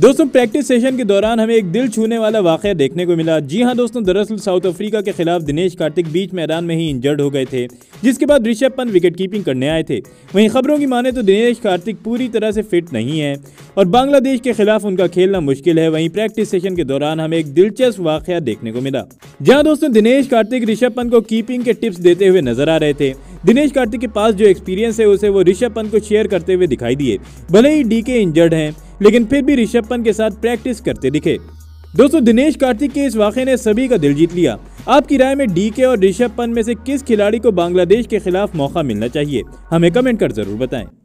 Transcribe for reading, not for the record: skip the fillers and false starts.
दोस्तों practice session के दौरान हमें एक दिल छूने वाला वाकया देखने को मिला। जी हां दोस्तों, दरअसल साउथ अफ्रीका के खिलाफ दिनेश कार्तिक बीच मैदान में ही इंजर्ड हो गए थे, जिसके बाद ऋषभ पंत विकेट कीपिंग करने आए थे। वहीं खबरों की माने तो दिनेश कार्तिक पूरी तरह से फिट नहीं है और बांग्लादेश के खिलाफ उनका खेलना मुश्किल है। वहीं प्रैक्टिस सेशन के दौरान हमें एक दिलचस्प वाकया देखने को मिला, जहाँ दोस्तों दिनेश कार्तिक ऋषभ पंत को कीपिंग के टिप्स देते हुए नजर आ रहे थे। दिनेश कार्तिक के पास जो एक्सपीरियंस है उसे वो ऋषभ पंत को शेयर करते हुए दिखाई दिए। भले ही डीके इंजर्ड हैं, लेकिन फिर भी ऋषभ पंत के साथ प्रैक्टिस करते दिखे। दोस्तों दिनेश कार्तिक के इस वाकये ने सभी का दिल जीत लिया। आपकी राय में डीके और ऋषभ पंत में से किस खिलाड़ी को बांग्लादेश के खिलाफ मौका मिलना चाहिए, हमें कमेंट कर जरूर बताएं।